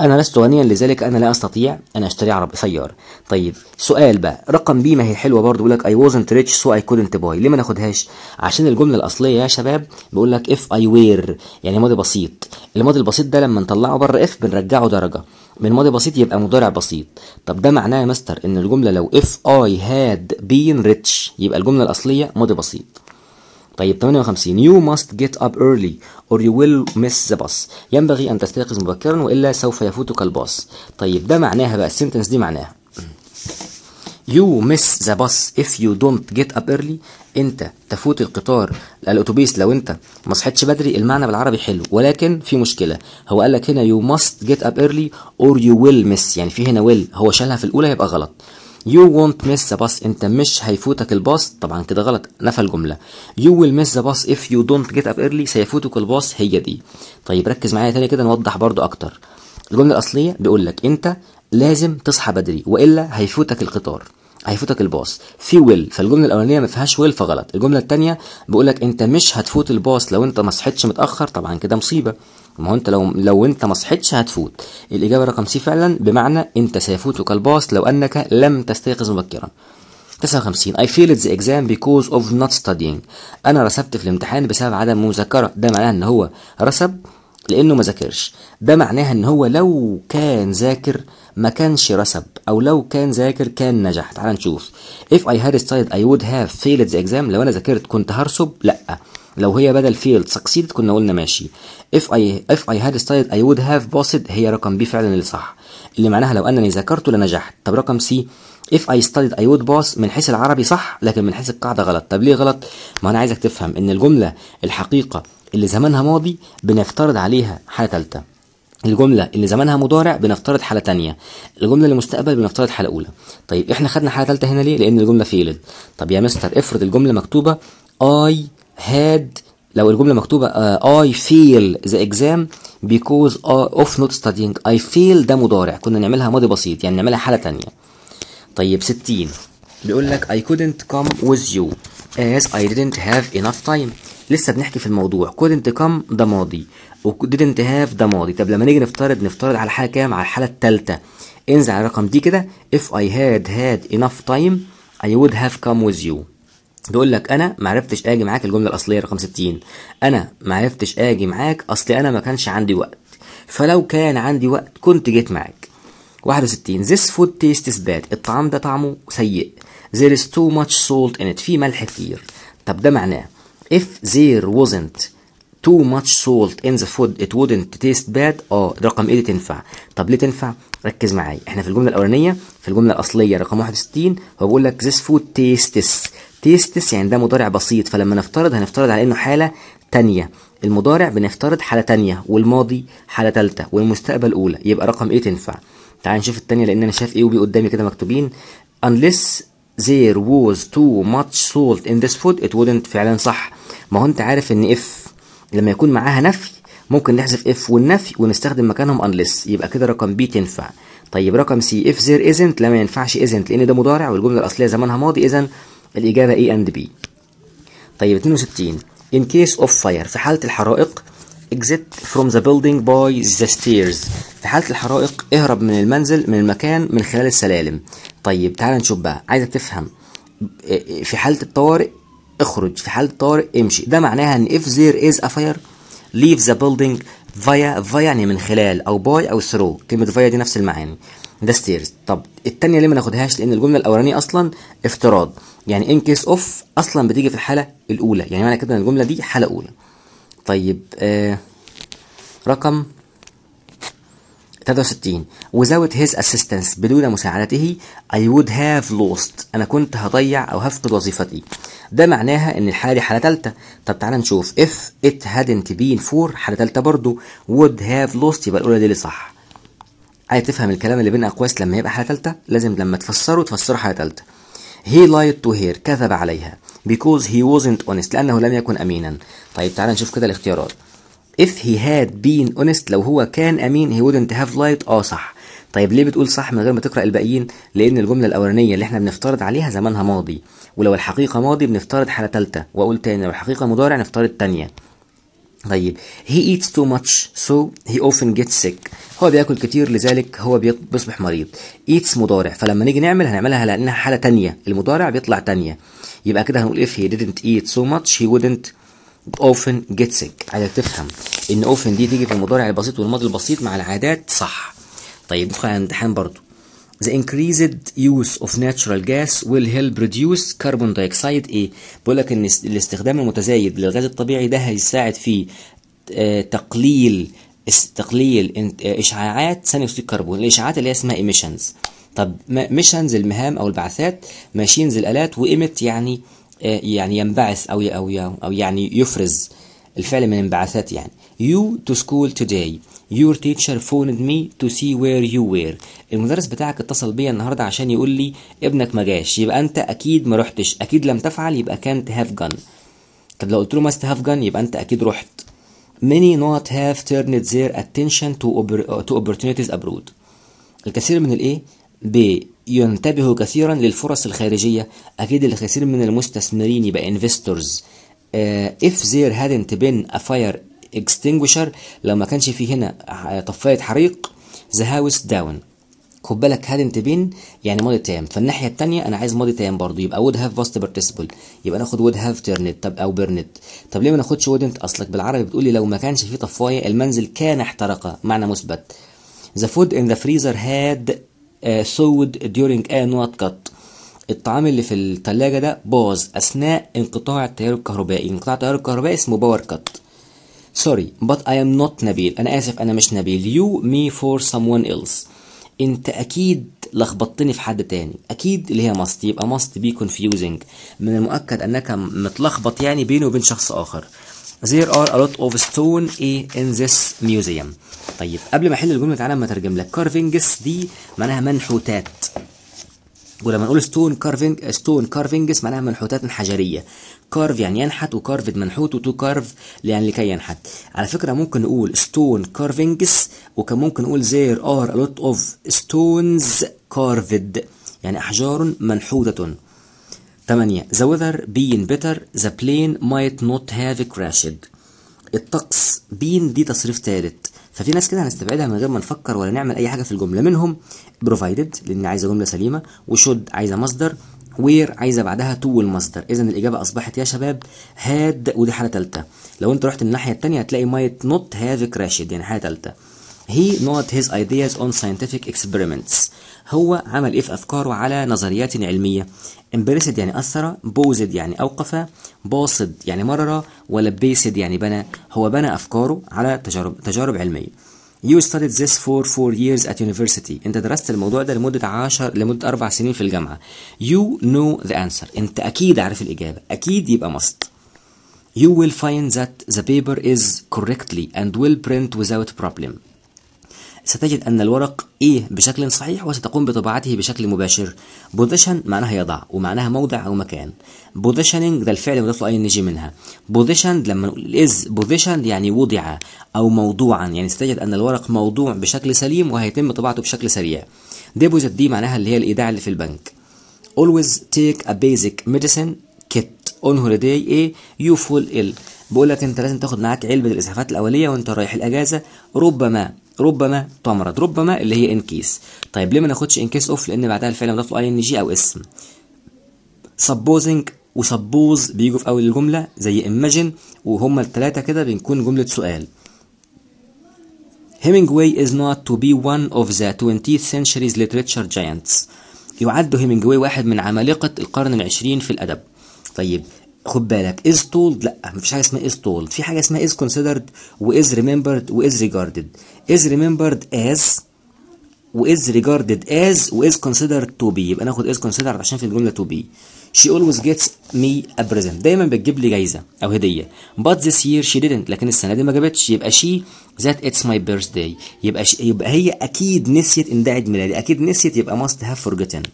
أنا لست غنيا لذلك أنا لا أستطيع أن أشتري عربية سيارة. طيب سؤال بقى رقم بي، ما هي حلوة برضه، بيقول لك I wasn't rich so I couldn't buy. ليه ما ناخدهاش؟ عشان الجملة الأصلية يا شباب بيقول لك if I were يعني ماضي بسيط. الماضي البسيط ده لما نطلعه بره if بنرجعه درجة، من ماضي بسيط يبقى مضارع بسيط. طب ده معناه يا مستر إن الجملة لو if I had been rich يبقى الجملة الأصلية ماضي بسيط. طيب 58 you must get up early or you will miss the bus. ينبغي ان تستيقظ مبكرا والا سوف يفوتك الباص. طيب ده معناها بقى السنتنس دي معناها you miss the bus if you don't get up early. انت تفوت القطار الاتوبيس لو انت ما صحيتش بدري. المعنى بالعربي حلو ولكن في مشكله، هو قال لك هنا you must get up early or you will miss، يعني في هنا will هو شالها في الاولى يبقى غلط. You won't miss the bus انت مش هيفوتك الباص، طبعا كده غلط نفى الجمله. You will miss the bus if you don't get up early سيفوتك الباص. هي دي. طيب ركز معايا تاني كده نوضح برضو اكتر. الجمله الاصليه بيقول لك انت لازم تصحى بدري والا هيفوتك القطار هيفوتك الباص، في will فالجمله الاولانيه ما فيهاش will فغلط. الجمله الثانيه بيقول لك انت مش هتفوت الباص لو انت ما صحيتش متاخر، طبعا كده مصيبه، ما هو انت لو انت ما صحيتش هتفوت. الاجابه رقم سي فعلا، بمعنى انت سيفوتك الباص لو انك لم تستيقظ مبكرا. 59 I failed the exam because of not studying. انا رسبت في الامتحان بسبب عدم مذاكره. ده معناه ان هو رسب لانه ما ذاكرش. ده معناها ان هو لو كان ذاكر ما كانش رسب، او لو كان ذاكر كان نجح. تعال نشوف if I had studied I would have failed the exam. لو انا ذاكرت كنت هرسب؟ لا، لو هي بدل failed succeeded كنا قلنا ماشي. if I had studied I would have passed هي رقم B فعلا اللي صح، اللي معناها لو انني ذاكرت لنجحت. طب رقم C if I studied I would pass من حيث العربي صح لكن من حيث القاعده غلط. طب ليه غلط؟ ما انا عايزك تفهم ان الجمله الحقيقه اللي زمانها ماضي بنفترض عليها حاله ثالثه، الجمله اللي زمانها مضارع بنفترض حاله ثانيه، الجمله اللي مستقبل بنفترض حاله اولى. طيب احنا خدنا حاله ثالثه هنا ليه؟ لان الجمله failed. طب يا مستر افرض الجمله مكتوبه I had، لو الجملة مكتوبة I fail the exam because of not studying. I fail ده مضارع كنا نعملها ماضي بسيط يعني نعملها حالة تانية. طيب 60 بيقول لك I couldn't come with you as I didn't have enough time. لسه بنحكي في الموضوع. couldn't come ده ماضي و didn't have ده ماضي. طب لما نيجي نفترض على حاجة كام؟ على الحالة التالتة. انزل على الرقم دي كده if I had enough time I would have come with you. بيقول لك انا ما عرفتش اجي معاك. الجمله الاصليه رقم 60 انا ما عرفتش اجي معاك اصل انا ما كانش عندي وقت، فلو كان عندي وقت كنت جيت معاك. 61 this food tastes bad الطعام ده طعمه سيء. there is too much salt in it في ملح كتير. طب ده معناه if there wasn't too much salt in the food it wouldn't taste bad. رقم ايه دي تنفع. طب ليه تنفع؟ ركز معايا، احنا في الجمله الاولانيه في الجمله الاصليه رقم 61 هو بيقول لك this food tastes. تيستس يعني ده مضارع بسيط، فلما نفترض هنفترض على انه حاله تانية، المضارع بنفترض حاله تانية والماضي حاله تالتة والمستقبل اولى، يبقى رقم ايه تنفع. تعال نشوف التانية لان انا شايف ايه وبي قدامي كده مكتوبين unless there was too much salt in this food it wouldn't فعلا صح. ما هو انت عارف ان اف لما يكون معاها نفي ممكن نحذف اف والنفي ونستخدم مكانهم unless، يبقى كده رقم بي تنفع. طيب رقم سي if there isn't لا ما ينفعش isn't لان ده مضارع والجمله الاصليه زمانها ماضي، اذا الإجابة A and B. طيب 62 in case of fire، في حالة الحرائق. exit from the building by the stairs، في حالة الحرائق اهرب من المنزل من المكان من خلال السلالم. طيب تعال نشوف بقى، عايزك تفهم في حالة الطوارئ اخرج، في حالة الطوارئ امشي. ده معناها ان if there is a fire leave the building via يعني من خلال، او by او through. كلمة via دي نفس المعاني ده stairs. طب التانية ليه ما ناخدهاش؟ لان الجملة الاولانية اصلا افتراض، يعني in case of اصلا بتيجي في الحالة الاولى، يعني معنى كده ان الجملة دي حالة اولى. طيب رقم 63، without his assistance بدون مساعدته I would have lost، أنا كنت هضيع أو هفقد وظيفتي. ده معناها إن الحالة دي حالة تالتة. طب تعالى نشوف if it hadn't been for حالة تالتة برضو would have lost، يبقى الأولى دي اللي صح. عايز تفهم الكلام اللي بين أقواس لما يبقى حالة تالتة لازم لما تفسره حالة تالتة. he lied to her كذب عليها because he wasn't honest لأنه لم يكن أمينا. طيب تعالى نشوف كده الاختيارات. if he had been honest لو هو كان امين he wouldn't have lied، صح. طيب ليه بتقول صح من غير ما تقرا الباقيين؟ لان الجمله الاولانيه اللي احنا بنفترض عليها زمانها ماضي، ولو الحقيقه ماضي بنفترض حاله ثالثه، واقول تاني لو الحقيقه مضارع نفترض ثانيه. طيب he eats too much so he often gets sick، هو بياكل كتير لذلك هو بيصبح مريض. eats مضارع، فلما نيجي هنعملها لانها حاله ثانيه، المضارع بيطلع ثانيه، يبقى كده هنقول if he didn't eat so much he wouldn't often get sick. عايزك تفهم ان often دي تيجي في المضارع البسيط والماضي البسيط مع العادات، صح. طيب ندخل على الامتحان برضو. The increased use of natural gas will help reduce carbon dioxide. ايه؟ بيقول لك ان الاستخدام المتزايد للغاز الطبيعي ده هيساعد في تقليل اشعاعات ثاني اكسيد الكربون، الاشعاعات اللي هي اسمها ايميشنز. طب ميشنز المهام او البعثات، ماشينز الالات، وايمت يعني ينبعث أو يعني يفرز الفعل من انبعاثات. يعني you to school today your teacher phoned me to see where you were، المدرس بتاعك اتصل بيا النهارده عشان يقول لي ابنك ما جاش، يبقى انت اكيد ما رحتش، اكيد لم تفعل، يبقى كانت have gone. طب لو قلت له must have gone يبقى انت اكيد رحت. many not have turned their attention to opportunities abroad، الكثير من الايه ب ينتبه كثيرا للفرص الخارجيه، اكيد الكثير من المستثمرين يبقى انفستورز. if there hadn't been a fire extinguisher لو ما كانش في هنا طفايه حريق the house down. خد بالك hadn't been يعني ماضي تام، فالناحيه الثانيه انا عايز ماضي تام برضو، يبقى would have past participle، يبقى ناخد would have turned طب او burned. طب ليه ما ناخدش wouldn't؟ اصلك بالعربي بتقول لي لو ما كانش في طفايه المنزل كان احترق، معنى مثبت. the food in the freezer had thawed during a not cut، الطعام اللي في الثلاجة ده باظ أثناء انقطاع التيار الكهربائي، انقطاع التيار الكهربائي اسمه باور كات. سوري but I am not نبيل، أنا آسف أنا مش نبيل. you me for someone else، أنت أكيد لخبطتني في حد تاني، أكيد اللي هي must، يبقى must be confusing، من المؤكد أنك متلخبط يعني بينه وبين شخص آخر. there are a lot of stone in this museum. طيب قبل ما احل الجمله تعالى اما اترجم لك. carvings دي معناها منحوتات، ولما نقول stone carvings معناها منحوتات حجريه. carve يعني ينحت، وcarved منحوت، وتو كارف يعني لكي ينحت. على فكره ممكن نقول stone carvings، وكان ممكن نقول there are a lot of stones carved يعني احجار منحوته. 8 the weather being better the plane might not have crashed، الطقس being دي تصريف ثالث، ففي ناس كده هنستبعدها من غير ما نفكر ولا نعمل اي حاجه في الجمله، منهم provided لان عايزه جمله سليمه، وshould عايزه مصدر، where عايزه بعدها to المصدر. اذا الاجابه اصبحت يا شباب had، ودي حاله ثالثه. لو انت رحت الناحيه الثانيه هتلاقي might not have crashed يعني حاله ثالثه. he not his ideas on scientific experiments، هو عمل ايه في افكاره على نظريات علميه. امبرسد يعني اثر، بوزد يعني اوقف، باصد يعني مرر، ولا بيسد يعني بنى، هو بنى افكاره على تجارب علميه. you studied this for 4 years at university، انت درست الموضوع ده لمده 4 سنين في الجامعه. you know the answer، انت اكيد عارف الاجابه، اكيد يبقى must. you will find that the paper is correctly and will print without problem، ستجد أن الورق بشكل صحيح وستقوم بطباعته بشكل مباشر. position معناها يضع، ومعناها موضع أو مكان. positioning ده الفعل مضاف له ing منها. positioned لما نقول is positioned يعني وضع أو موضوعا، يعني ستجد أن الورق موضوع بشكل سليم وهيتم طباعته بشكل سريع. deposit دي معناها اللي هي الإيداع اللي في البنك. always take a basic medicine kit on holiday if you fall ill، بيقول لك انت لازم تاخد معاك علبه الاسعافات الاوليه وانت رايح الاجازه، ربما تمرض، ربما اللي هي ان كيس. طيب ليه ما ناخدش ان كيس اوف؟ لان بعدها الفعل مضاف له ان جي او اسم. سبوزنج وسبوز بيجوا في اول الجمله زي ايماجن، وهما الثلاثه كده بنكون جمله سؤال. Hemingway is not to be one of the 20th century's literature giants. يعد هيمنجواي واحد من عمالقة القرن العشرين في الأدب. طيب خد بالك is told، لا مفيش حاجة اسمها is told، في حاجة اسمها is considered و is remembered و is regarded. is remembered as و is regarded as و is considered to be، يبقى ناخد is considered عشان في الجملة to be. she always gets me a present، دايما بتجيب لي جايزة أو هدية. but this year she didn't، لكن السنة دي ما جابتش، يبقى she that it's my birthday، يبقى هي أكيد نسيت إن ده عيد ميلادي، أكيد نسيت، يبقى must have forgotten.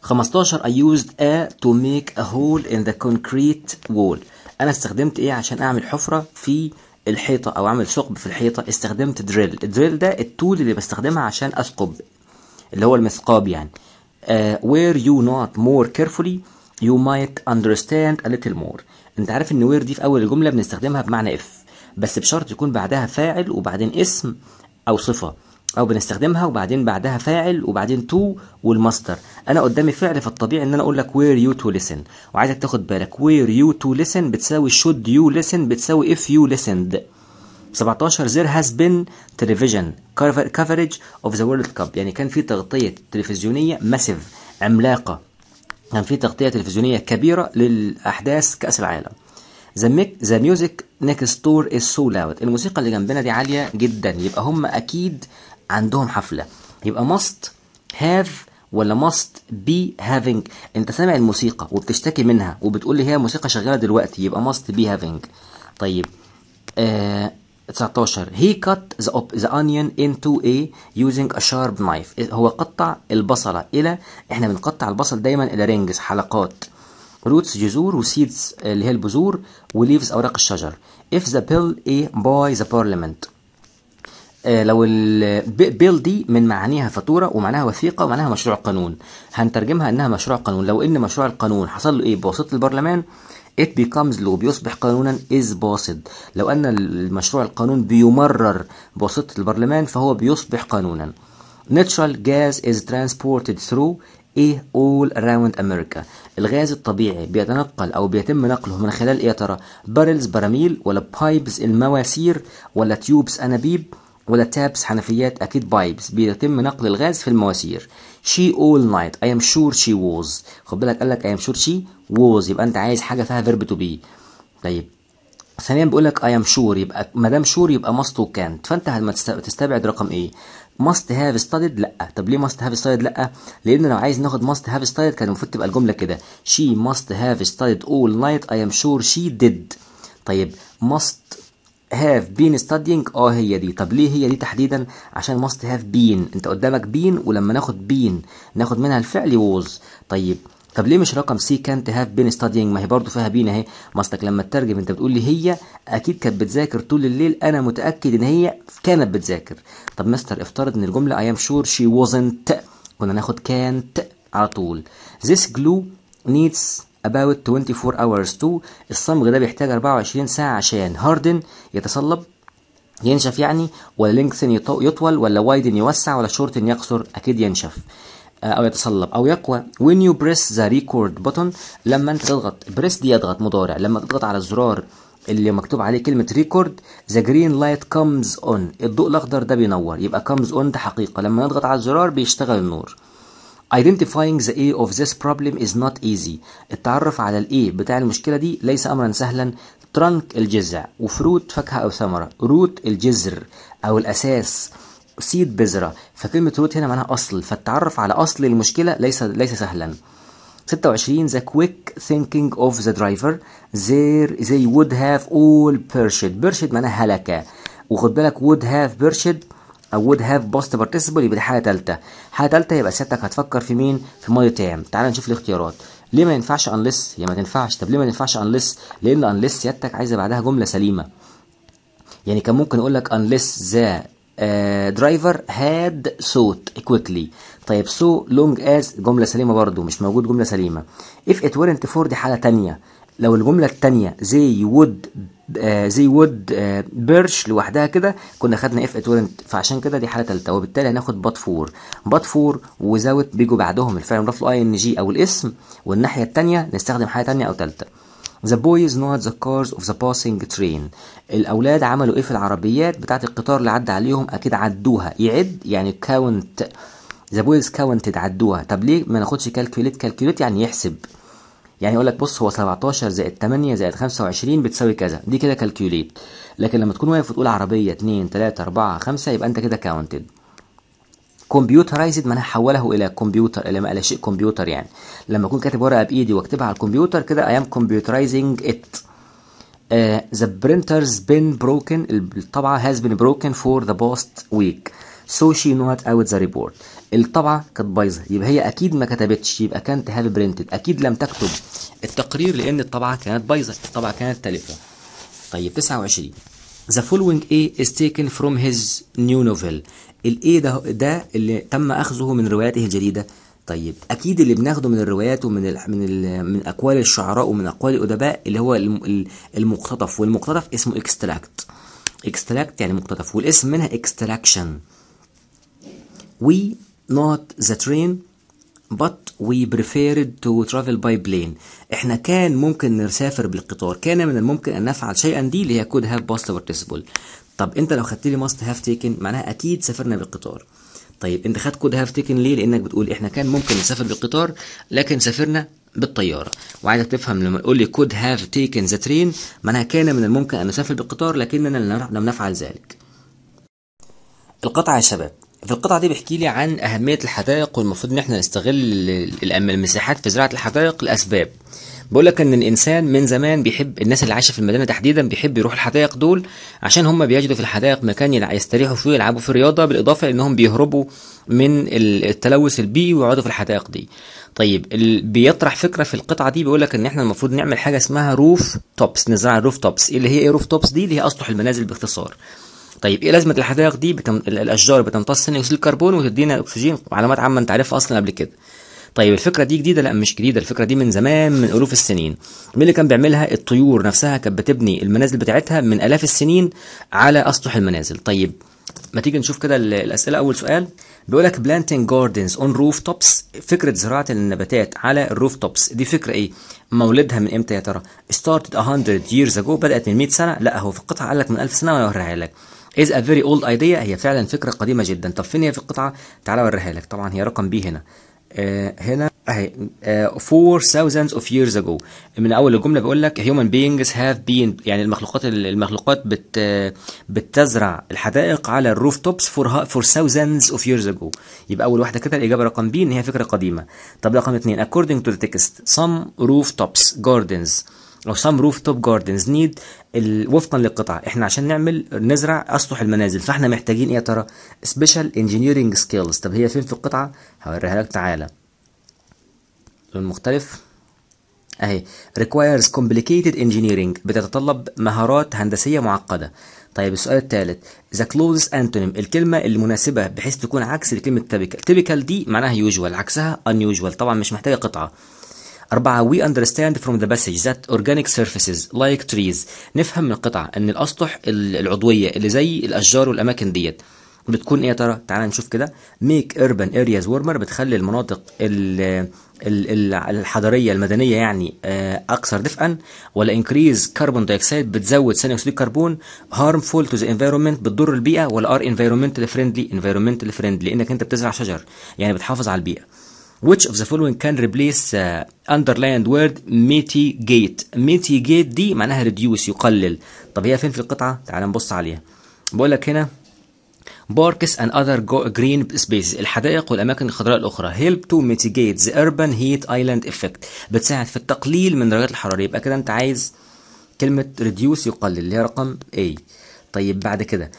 15 I used a to make a hole in the concrete wall. أنا استخدمت إيه عشان أعمل حفرة في الحيطة أو أعمل ثقب في الحيطة؟ استخدمت drill. الدريل ده التول اللي بستخدمها عشان أثقب اللي هو المثقاب يعني. were you not more carefully you might understand a little more. انت عارف ان وير دي في اول الجمله بنستخدمها بمعنى اف، بس بشرط يكون بعدها فاعل وبعدين اسم او صفه، او بنستخدمها وبعدين بعدها فاعل وبعدين تو والماستر. انا قدامي فعل فالطبيعي ان انا اقول لك وير يو تو لسن، وعايزك تاخد بالك وير يو تو لسن بتساوي شود يو لسن بتساوي اف يو لسند. 17 there has been television coverage of the World Cup، يعني كان في تغطية تلفزيونية ماسيف عملاقة، كان في تغطية تلفزيونية كبيرة للأحداث كأس العالم. the music next door is so loud، الموسيقى اللي جنبنا دي عالية جدا، يبقى هم أكيد عندهم حفلة، يبقى must have ولا must be having. أنت سامع الموسيقى وبتشتكي منها وبتقول لي هي موسيقى شغالة دلوقتي، يبقى must be having. طيب 19 he cut the onion into a using a sharp knife، هو قطع البصلة إلى، إحنا بنقطع البصل دايما إلى رينجز حلقات، roots جذور و seeds اللي هي البذور و leaves أوراق الشجر. if the bill a by the parliament، لو البيل دي من معانيها فاتورة ومعناها وثيقة ومعناها مشروع قانون، هنترجمها إنها مشروع قانون. لو إن مشروع القانون حصل له إيه بواسطة البرلمان it becomes law، بيصبح قانونا is باصد. لو ان المشروع القانون بيمرر بواسطه البرلمان فهو بيصبح قانونا. natural gas is transported through a all around America، الغاز الطبيعي بيتنقل او بيتم نقله من خلال ايه يا ترى؟ barrels براميل، ولا pipes المواسير، ولا tubes انابيب، ولا تابس حنفيات؟ اكيد بايبس، بيتم نقل الغاز في المواسير. she all night I am sure she was، خد بالك قال لك I am sure she was، يبقى انت عايز حاجه فيها verb to be. طيب ثانيا بيقول لك I am sure، يبقى ما دام sure يبقى must و can't، فانت لما تستبعد رقم ايه؟ must have studied لا. طب ليه must have studied لا؟ لان لو عايز ناخد must have studied كان المفروض تبقى الجمله كده she must have studied all night I am sure she did. طيب must have been studying، هي دي. طب ليه هي دي تحديدا؟ عشان must have been، انت قدامك been ولما ناخد been ناخد منها الفعل was. طب ليه مش رقم سي كانت هاف بين ستادينج؟ ما هي برضه فيها بين اهي. ما اصلك لما تترجم انت بتقول لي هي اكيد كانت بتذاكر طول الليل، انا متاكد ان هي كانت بتذاكر. طب مستر افترض ان الجمله I am sure she wasn't كنا ناخد كانت على طول. this glue needs about 24 hours to، الصمغ ده بيحتاج 24 ساعه عشان harden يتصلب ينشف يعني، ولا lengthen يطول، ولا widen يوسع، ولا shorten يقصر؟ اكيد ينشف او يتصلب او يقوى. when you press the record button، لما انت تضغط press دي يضغط مضارع، لما تضغط على الزرار اللي مكتوب عليه كلمه ريكورد the green light comes on، الضوء الاخضر ده بينور، يبقى comes on ده حقيقه، لما نضغط على الزرار بيشتغل النور. identifying the A of this problem is not easy، التعرف على الايه بتاع المشكله دي ليس امرا سهلا. trunk الجذع، وفروت فاكهه او ثمره، root الجذر او الاساس، سيد بذرة، فكلمة روت هنا معناها أصل، فالتعرف على أصل المشكلة ليس سهلا. 26 the quick thinking of the driver they would have all perished، perished معناها هلكة، وخد بالك would have perished أو would have past participle يبقى دي حالة تالتة، حالة تالتة يبقى سيادتك هتفكر في مين؟ في مايتام. تعال نشوف الاختيارات. ليه ما ينفعش unless؟ هي ما تنفعش. طب ليه ما ينفعش unless؟ لأن unless سيادتك عايزة بعدها جملة سليمة، يعني كان ممكن أقول لك unless the درايفر هاد صوت كويكلي. طيب سو لونج از جمله سليمه برضو، مش موجود جمله سليمه. اف ات ورنت فور دي حاله ثانيه، لو الجمله الثانيه they would بيرش لوحدها كده كنا خدنا اف اتورنت، فعشان كده دي حاله ثالثه، وبالتالي هناخد بات فور وزاوت بيجوا بعدهم الفعل مضاف له اي ان جي او الاسم، والناحيه الثانيه نستخدم حاجه ثانيه او ثالثه. The boys not the cars of the passing train. الأولاد عملوا إيه في العربيات بتاعة القطار اللي عدى عليهم؟ أكيد عدوها. يعد يعني count. The boys counted عدوها. طب ليه ما ناخدش calculate يعني يحسب. يعني يقول لك بص هو 17 زائد 8 زائد 25 بتساوي كذا، دي كده calculate. لكن لما تكون واقف وتقول عربية 2 3 4 5 يبقى أنت كده counted. كمبيوترايزد ما انا هحوله الى كمبيوتر، الى شيء كمبيوتر، يعني لما اكون كاتب ورقه بايدي واكتبها على الكمبيوتر كده I am computerizing it. The printer's been broken، الطبعه has been broken for the past week so she not out the report. الطبعه كانت بايظه يبقى هي اكيد ما كتبتش، يبقى كانت have printed، اكيد لم تكتب التقرير لان الطبعه كانت بايظه، الطبعه كانت تلفه. طيب 29 The following A is taken from his new novel. الA ده اللي تم أخذه من رواياته الجديدة. طيب أكيد اللي بناخده من الروايات ومن من أقوال الشعراء ومن أقوال الأدباء اللي هو المقتطف، والمقتطف اسمه extract. extract يعني مقتطف، والاسم منها extraction. We not the train but we preferred to travel by plane. احنا كان ممكن نسافر بالقطار، كان من الممكن ان نفعل شيئا، دي اللي هي could have past participle. طب انت لو خدت لي must have taken معناها اكيد سافرنا بالقطار. طيب انت خدت could have taken ليه؟ لانك بتقول احنا كان ممكن نسافر بالقطار لكن سافرنا بالطياره، وعايزك تفهم لما تقول لي could have taken the train معناها كان من الممكن ان نسافر بالقطار لكننا لم نفعل ذلك. القطعه يا شباب، في القطعة دي بيحكي لي عن أهمية الحدائق والمفروض إن إحنا نستغل المساحات في زراعة الحدائق لأسباب. بيقول لك إن الإنسان من زمان بيحب، الناس اللي عايشة في المدينة تحديدا بيحب يروح الحدائق دول عشان هم بيجدوا في الحدائق مكان يستريحوا فيه ويلعبوا فيه رياضة، بالإضافة لأنهم بيهربوا من التلوث البيئي ويقعدوا في الحدائق دي. طيب بيطرح فكرة في القطعة دي، بيقول لك إن إحنا المفروض نعمل حاجة اسمها روف توبس، نزرع الروف توبس. اللي هي إيه روف توبس دي؟ اللي هي أسطح المنازل باختصار. طيب ايه لازمه الحدائق دي؟ الاشجار بتمتص ثاني اكسيد الكربون وتدينا الاكسجين، معلومات عامه انت عارفها اصلا قبل كده. طيب الفكره دي جديده؟ لا مش جديده، الفكره دي من زمان من الوف السنين. مين اللي كان بيعملها؟ الطيور نفسها كانت بتبني المنازل بتاعتها من الاف السنين على اسطح المنازل. طيب ما تيجي نشوف كده الاسئله. اول سؤال بيقول لك planting gardens on rooftops، فكره زراعه النباتات على الروف توبس دي فكره ايه؟ مولدها من امتى يا ترى؟ started 100 years ago، بدات من 100 سنه؟ لا هو في القطعه قال لك من 1000 سنه، وهوريها لك. is a very old idea، هي فعلا فكره قديمه جدا. طب فين هي في القطعه؟ تعالى اوريها لك. طبعا هي رقم بي هنا، هنا اهي 4000 of years ago. من اول الجمله بيقول لك human beings have been، يعني المخلوقات بتزرع الحدائق على الروف توبس for thousands of years ago. يبقى اول واحده كده الاجابه رقم بي ان هي فكره قديمه. طب رقم 2 according to the text some rooftops gardens أو some rooftop gardens need، وفقا للقطعة احنا عشان نزرع أسطح المنازل فاحنا محتاجين ايه يا ترى؟ special engineering skills. طب هي فين في القطعة؟ هوريها لك تعالى. لون مختلف اهي، requires complicated engineering، بتتطلب مهارات هندسية معقدة. طيب السؤال الثالث the closest antonym، الكلمة المناسبة بحيث تكون عكس لكلمة typical. typical دي معناها usual، عكسها unusual، طبعا مش محتاجة قطعة. 4 we understand from the passage that organic surfaces like trees، نفهم من القطعة ان الاسطح العضوية اللي زي الاشجار والاماكن ديت بتكون ايه يا ترى؟ تعالى نشوف كده make urban areas warmer، بتخلي المناطق الحضرية المدنية يعني اكثر دفئا، ولا increase carbon dioxide، بتزود ثاني اكسيد الكربون، harmful to the environment، بتضر البيئة، ولا are environmentally friendly لانك انت بتزرع شجر يعني بتحافظ على البيئة. Which of the following can replace underlined word mitigate؟ mitigate دي معناها reduce، يقلل. طب هي فين في القطعة؟ تعال نبص عليها. بقول لك هنا parks and other green spaces، الحدائق والأماكن الخضراء الأخرى help to mitigate the urban heat island effect، بتساعد في التقليل من درجات الحرارة. يبقى كده أنت عايز كلمة reduce يقلل اللي هي رقم A. طيب بعد كده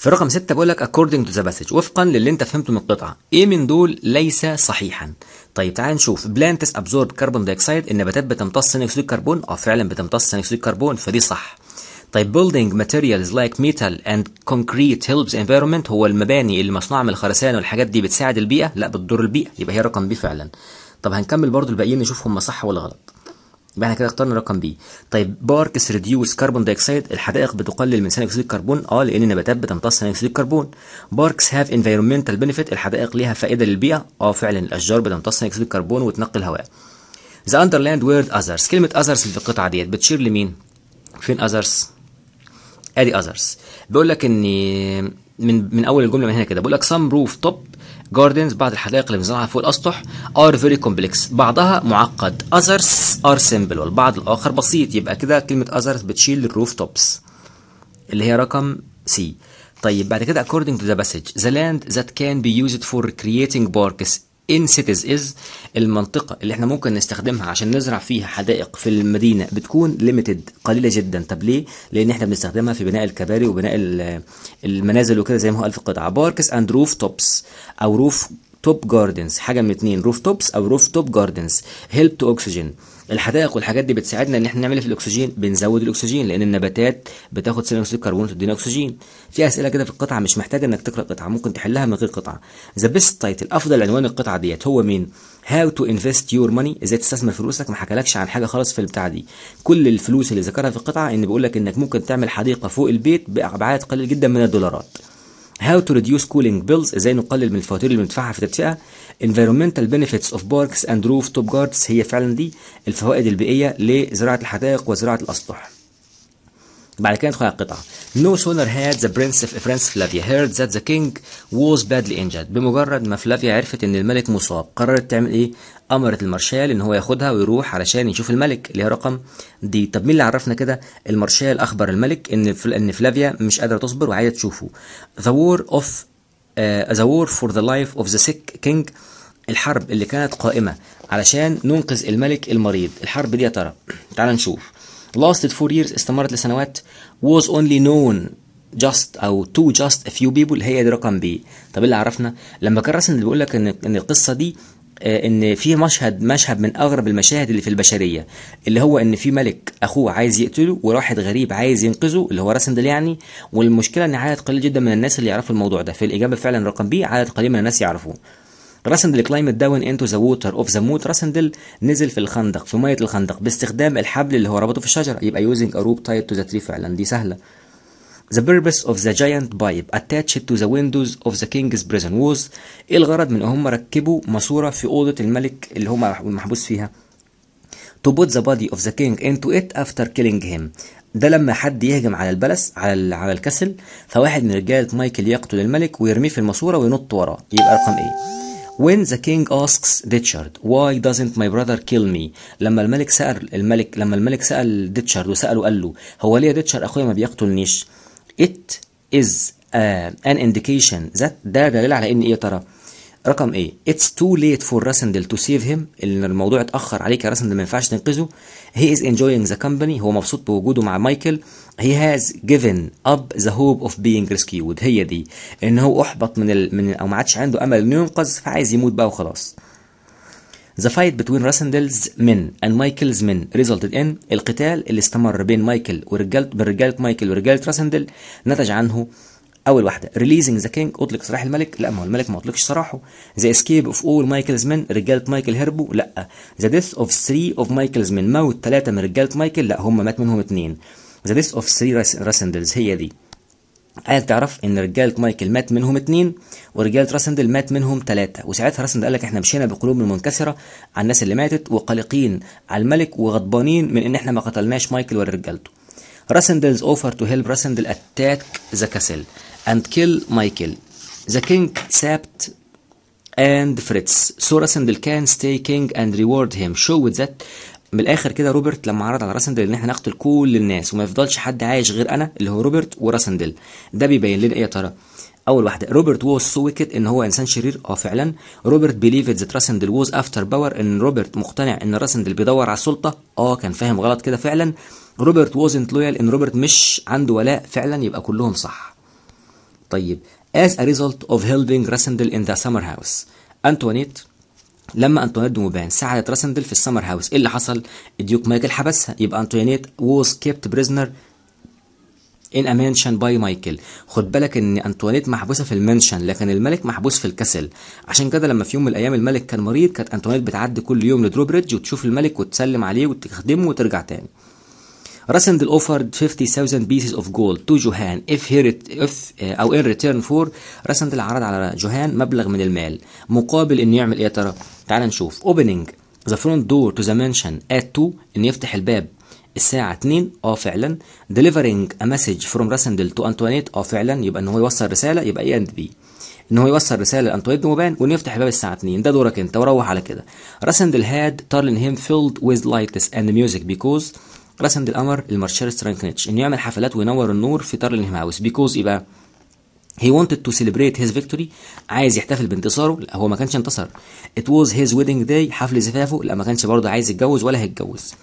في رقم 6 بقول لك according to the passage، وفقا للي انت فهمته من القطعه، ايه من دول ليس صحيحا؟ طيب تعال نشوف plants absorb carbon dioxide، النباتات بتمتص ثاني اكسيد الكربون، فعلا بتمتص ثاني اكسيد الكربون فدي صح. طيب building materials like metal and concrete helps environment، هو المباني اللي مصنوعه من الخرسانه والحاجات دي بتساعد البيئه؟ لا بتضر البيئه، يبقى هي رقم بي فعلا. طب هنكمل برضو الباقيين نشوف هم صح ولا غلط. يبقى احنا كده اخترنا رقم بي. طيب باركس ريديوس كربون دايوكسيد، الحدائق بتقلل من ثاني اكسيد الكربون، لان النباتات بتمتص ثاني اكسيد الكربون. باركس هاف انفيرمنتال بنفيت، الحدائق ليها فائده للبيئه، فعلا الاشجار بتمتص ثاني اكسيد الكربون وتنقي الهواء. ذا اندرلاند وورد اذرز، كلمه اذرز في القطعه ديت بتشير لمين؟ فين اذرز؟ ادي اذرز. بيقول لك ان من اول الجمله من هنا كده بيقول لك some rooftop gardens، بعض الحدائق اللي بنزرعها فوق الاسطح are very complex، بعضها معقد. others are simple، والبعض الاخر بسيط. يبقى كده كلمه others بتشيل الروف توبس اللي هي رقم سي. طيب بعد كده according to the passage the land that can be used for creating parks in cities is، المنطقه اللي احنا ممكن نستخدمها عشان نزرع فيها حدائق في المدينه بتكون ليميتد، قليله جدا. طب ليه؟ لان احنا بنستخدمها في بناء الكباري وبناء المنازل وكده زي ما هو قال في القطعه. باركس اند روف توبس او روف توب جاردنز، حاجه من الاثنين، روف توبس او روف توب جاردنز. هيلب تو اوكسجين، الحدائق والحاجات دي بتساعدنا ان احنا نعمل في الاكسجين، بنزود الاكسجين لان النباتات بتاخد ثاني اكسيد الكربون وتدينا اكسجين. في اسئله كده في القطعه مش محتاجه انك تقرا قطعه، ممكن تحلها من غير قطعه. ذا بيست تايتل، افضل عنوان القطعه ديت هو مين؟ هاو تو انفست يور ماني، ازاي تستثمر فلوسك. ما حكالكش عن حاجه خالص في البتاعه دي. كل الفلوس اللي ذكرها في القطعه ان بيقول لك انك ممكن تعمل حديقه فوق البيت بابعاد قليل جدا من الدولارات. How to reduce cooling bills، ازاي نقلل من الفواتير اللي بندفعها في التدفئه. Environmental benefits of parks and rooftop gardens، هي فعلا دي الفوائد البيئيه لزراعه الحدائق وزراعه الاسطح. بعد كده ندخل على القطعه. No sooner had the prince of France Flavia heard that the king was badly injured، بمجرد ما فلافيا عرفت ان الملك مصاب قررت تعمل ايه؟ امرت المارشال ان هو ياخدها ويروح علشان يشوف الملك اللي هي رقم دي. طب مين اللي عرفنا كده؟ المارشال اخبر الملك ان فلافيا مش قادره تصبر وعايزه تشوفه. The war for the life of the sick king، الحرب اللي كانت قائمه علشان ننقذ الملك المريض، الحرب دي يا ترى تعال نشوف. lasted 4 years، استمرت لسنوات. was only known to just a few people، هي دي رقم بي. طب اللي عرفنا لما كان راسن بيقول لك ان القصه دي ان في مشهد من اغرب المشاهد اللي في البشريه، اللي هو ان في ملك اخوه عايز يقتله وواحد غريب عايز ينقذه اللي هو راسندل يعني. والمشكله ان عدد قليل جدا من الناس اللي يعرفوا الموضوع ده. في الاجابه فعلا رقم بي، عدد قليل من الناس يعرفوه. راسندل climbed down into the water of the moat، راسندل نزل في الخندق في ميه الخندق باستخدام الحبل اللي هو ربطه في الشجره، يبقى using a rope tied to the tree، فعلا دي سهله. The purpose of the giant pipe attached to the windows of the king's prison was، ايه الغرض من ان هم ركبوا ماسوره في اوضه الملك اللي هو محبوس فيها؟ To put the body of the king into it after killing him، ده لما حد يهجم على البلس على الكسل فواحد من رجاله مايكل يقتل الملك ويرميه في الماسوره وينط وراه، يبقى رقم ايه؟ When the king asks Richard why doesn't my brother kill me، لما الملك سأل ديتشارد وسأله قال له هو ليه ديتشارد اخويا ما بيقتلنيش؟ It is an indication that، ده دليل على ان ايه ترى؟ رقم ايه؟ It's too late for راسندل to save him، ان الموضوع اتاخر عليك يا راسندل ما ينفعش تنقذه. He is enjoying the company، هو مبسوط بوجوده مع مايكل. He has given up the hope of being rescued، هي دي ان هو احبط من او ما عادش عنده امل انه ينقذ فعايز يموت بقى وخلاص. The fight between Rassendel's men and Michael's men resulted in، القتال اللي استمر بين مايكل ورجاله مايكل ورجاله راسندل نتج عنه اول واحده releasing the king، اطلق سراح الملك، لا ما هو الملك ما اطلقش سراحه. The escape of all Michael's men، رجاله مايكل هربوا، لا. The death of 3 of Michael's men، موت 3 من رجاله مايكل، لا هم مات منهم 2. The death of 3 Rassendels، هي دي. عايزك تعرف ان رجاله مايكل مات منهم 2 ورجاله راسندل مات منهم 3، وساعتها راسندل قال لك احنا مشينا بقلوبنا منكسره على الناس اللي ماتت وقلقين على الملك وغضبانين من ان احنا ما قتلناش مايكل ولا رجالته. راسندلز اوفر تو هيلب راسندل اتاك ذا كاسل اند كيل مايكل. ذا كينج سابت اند فريتس سو راسندل كان ستاي كينج اند ريورد هيم شو ذات. من الاخر كده روبرت لما عرض على راسندل ان احنا نقتل كل الناس وما يفضلش حد عايش غير انا اللي هو روبرت وراسندل، ده بيبين لنا ايه يا ترى؟ اول واحده روبرت ووز سو ويكد، ان هو انسان شرير، فعلا. روبرت بيليفد ذات راسندل ووز افتر باور، ان روبرت مقتنع ان راسندل بيدور على السلطه، كان فاهم غلط كده فعلا. روبرت ووزنت لويال، ان روبرت مش عنده ولاء، فعلا يبقى كلهم صح. طيب as a result of helping راسندل in the summer house انتوانيت، لما انطوانيت دوموبان ساعدت راسندل في السمر هاوس، ايه اللي حصل؟ الديوك مايكل حبسها، يبقى انطوانيت was kept prisoner in a mansion by Michael. خد بالك ان انطوانيت محبوسه في المنشن لكن الملك محبوس في الكسل، عشان كده لما في يوم من الايام الملك كان مريض كانت انطوانيت بتعدي كل يوم لدروبريدج وتشوف الملك وتسلم عليه وتخدمه وترجع تاني. راسندل offered 50,000 pieces of gold to Johan in return for. راسندل عرض على جوهان مبلغ من المال مقابل انه يعمل ايه ترى؟ تعال نشوف. opening the front door to the mansion at 2، انه يفتح الباب الساعة 2 فعلا. delivering a message from راسندل to Antoinette فعلا، يبقى ان هو يوصل رسالة، يبقى ايه and بي، ان هو يوصل رسالة لأنطوانيت موبان وانه يفتح الباب الساعة 2. ده دورك انت وروح على كده. راسندل had Tarlenheim filled with lights and music because. راسندل امر المارشال سترانكنيتش انه يعمل حفلات وينور النور في تارلنهيم هاوس. بيكوز يبقى he wanted to celebrate his victory، عايز يحتفل بانتصاره، لا هو ما كانش انتصر. it was his wedding day، حفل زفافه، لا ما كانش برضه عايز يتجوز ولا هيتجوز.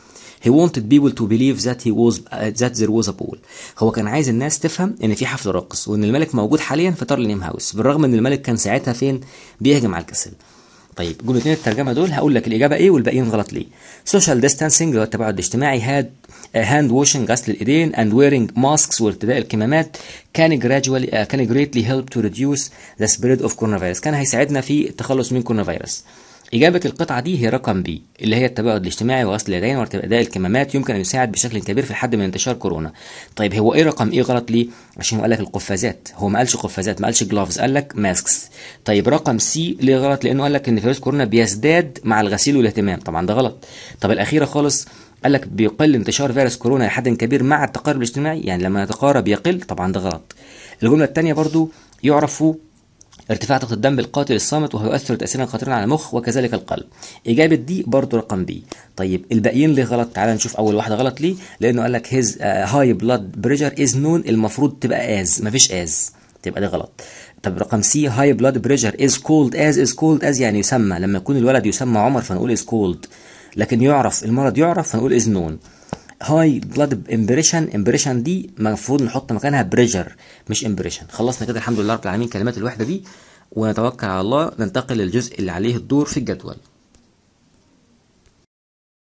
he wanted people to believe that there was a ball، هو كان عايز الناس تفهم ان في حفل راقص وان الملك موجود حاليا في تارلنهيم هاوس بالرغم ان الملك كان ساعتها فين؟ بيهجم على الكسل. طيب جملتين الترجمه دول هقول لك الاجابه ايه والباقيين غلط ليه. سوشيال ديستانسنج اللي هو التباعد الاجتماعي، هاد هاند واشنج غسل الايدين، اند ويرنج ماسكس وارتداء الكمامات كان جريتلي هيلب تو ريديوس ذا سبريد اوف كورونا فيروس، كان هيساعدنا في التخلص من كورونا فيروس. اجابه القطعه دي هي رقم بي اللي هي التباعد الاجتماعي وغسل اليدين وارتداء الكمامات يمكن ان يساعد بشكل كبير في الحد من انتشار كورونا. طيب هو ايه رقم ايه غلط ليه؟ عشان هو قال لك القفازات، هو ما قالش قفازات، ما قالش جلافز، قال لك ماسكس. طيب رقم سي ليه غلط؟ لانه قال لك ان فيروس كورونا بيزداد مع الغسيل والاهتمام، طبعا ده غلط. طب الاخيره خالص قال لك بيقل انتشار فيروس كورونا لحد كبير مع التقارب الاجتماعي، يعني لما يتقارب يقل، طبعا ده غلط. الجمله الثانيه برضو يعرفوا ارتفاع ضغط الدم بالقاتل الصامت وهو يؤثر تأثيرا خطيرا على المخ وكذلك القلب. إجابة دي برضه رقم بي. طيب الباقيين ليه غلط؟ تعالى نشوف. أول واحدة غلط ليه؟ لأنه قال لك his high blood pressure is known، المفروض تبقى as، مفيش as، تبقى دي غلط. طب رقم سي high blood pressure is called as، is called as يعني يسمى، لما يكون الولد يسمى عمر فنقول is called، لكن يعرف المرض يعرف فنقول is known. هاي بلاد امبريشن، امبريشن دي المفروض نحط مكانها بريجر مش امبريشن. خلصنا كده الحمد لله رب العالمين كلمات الوحده دي، ونتوكل على الله. ننتقل للجزء اللي عليه الدور في الجدول.